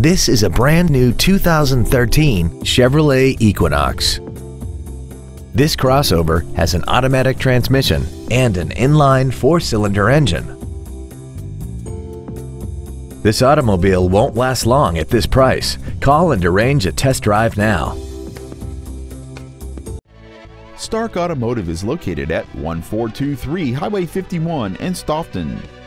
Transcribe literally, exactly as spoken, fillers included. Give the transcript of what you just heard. This is a brand new two thousand thirteen Chevrolet Equinox. This crossover has an automatic transmission and an inline four-cylinder engine. This automobile won't last long at this price. Call and arrange a test drive now. Stark Automotive is located at one four two three Highway fifty-one in Stoughton.